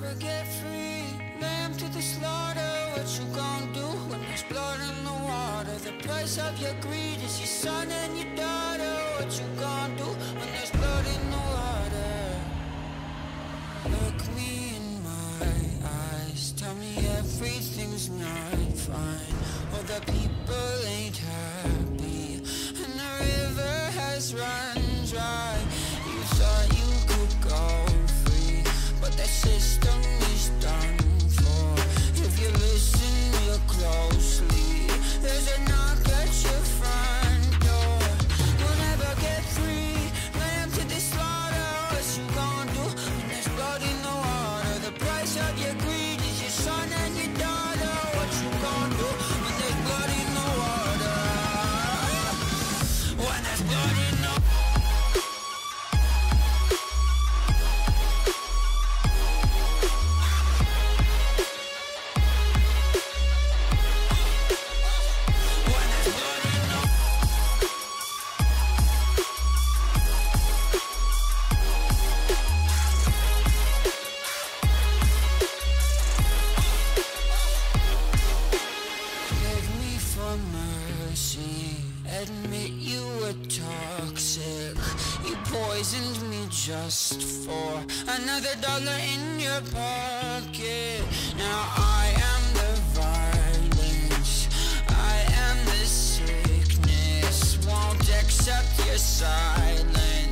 never get free. Lamb to the slaughter, what you gon' do when there's blood in the water? The price of your greed is your son and your daughter. What you gon' do when there's blood in the water? Look me in my eyes, tell me everything's not fine. All the people ain't happy, and the river has run dry. You thought you could go free, but that system is done for. If you listen real closely, there's a knock at your front door. You'll never get free, lamb to the slaughter. What you gonna do when there's blood in the water? The price of your greed is your son and your daughter. What you gonna do when there's blood in the water? When there's blood in the water. Admit you were toxic. You poisoned me just for another dollar in your pocket. Now I am the violence, I am the sickness. Won't accept your silence.